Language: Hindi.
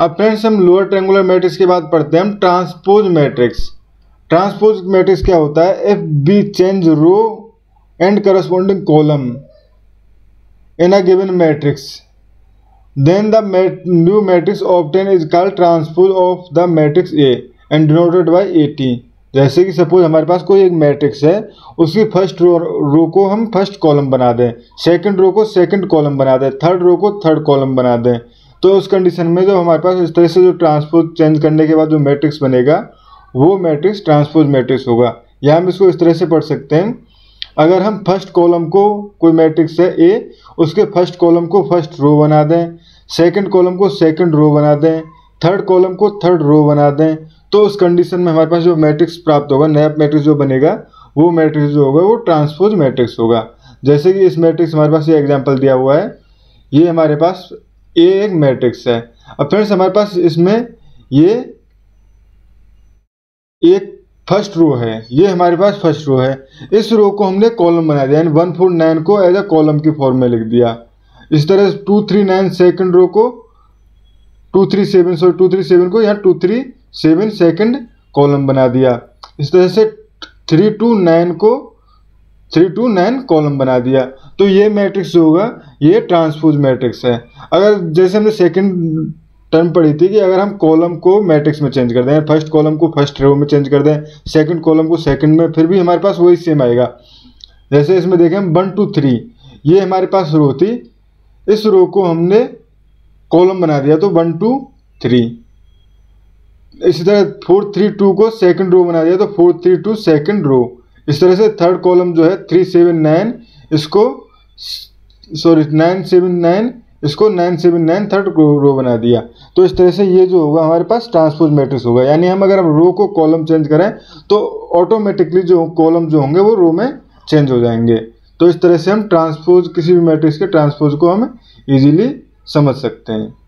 अब फ्रेंड्स हम लोअर ट्रायंगुलर मैट्रिक्स के बाद पढ़ते हैं हम ट्रांसपोज मैट्रिक्स। ट्रांसपोज मैट्रिक्स क्या होता है? If B change row and corresponding column in a given matrix then the new matrix obtain is called transpose of the matrix A and denoted by A T. जैसे कि सपोज हमारे पास कोई एक मैट्रिक्स है, उसकी फर्स्ट रो को हम फर्स्ट कॉलम बना दें, सेकंड रो को सेकंड कॉलम बना दें, थर्ड रो को थर्ड कॉलम बना दें, तो उस कंडीशन में जो हमारे पास इस तरह से जो ट्रांसपोज चेंज करने के बाद जो मैट्रिक्स बनेगा वो मैट्रिक्स ट्रांसपोज मैट्रिक्स होगा। या हम इसको इस तरह से पढ़ सकते हैं, अगर हम फर्स्ट कॉलम को कोई मैट्रिक्स है ए, उसके फर्स्ट कॉलम को फर्स्ट रो बना दें, सेकंड कॉलम को सेकंड रो बना दें, थर्ड कॉलम को थर्ड रो बना दें, तो उस कंडीशन में हमारे पास जो मैट्रिक्स प्राप्त होगा, नया मैट्रिक्स जो बनेगा वो मैट्रिक्स जो होगा वो ट्रांसपोज मैट्रिक्स होगा। जैसे कि इस मैट्रिक्स हमारे पास ये एग्जांपल दिया हुआ है, ये हमारे पास ए एक मैट्रिक्स है। अब फ्रेंड्स हमारे पास इसमें ये एक फर्स्ट रो है, ये हमारे पास फर्स्ट रो है, इस रो को हमने कॉलम बना दिया, यानी 149 को एज अ कॉलम की फॉर्म में लिख दिया। इस तरह 239 सेकंड रो को 237 को यहाँ 237 सेकंड कॉलम बना दिया। इस तरह से 329 को 329 कॉलम बना दिया। तो ये मैट्रिक्स जो होगा ये ट्रांसपोज मैट्रिक्स है। अगर जैसे हमने सेकंड टर्म पढ़ी थी कि अगर हम कॉलम को मैट्रिक्स में चेंज कर दें, फर्स्ट कॉलम को फर्स्ट रो में चेंज कर दें, सेकंड कॉलम को सेकंड में, फिर भी हमारे पास वही सेम आएगा। जैसे इसमें देखें हम 1 2 3 ये हमारे पास रो थी, इस रो को हमने कॉलम बना दिया तो 1 2 3। इसी तरह 4 3 2 को सेकंड रो बना दिया तो 4 3 2 सेकंड रो। इस तरह से थर्ड कॉलम जो है 3 7 9 इसको 9 7 9 इसको 9 7 9 थर्ड रो बना दिया। तो इस तरह से ये जो होगा हमारे पास ट्रांसपोज मैट्रिक्स होगा। यानी हम अगर रो को कॉलम चेंज करें तो ऑटोमेटिकली जो कॉलम जो होंगे वो रो में चेंज हो जाएंगे। तो इस तरह से हम ट्रांसपोज किसी भी मैट्रिक्स के ट्रांसपोज को हम इजीली समझ सकते हैं।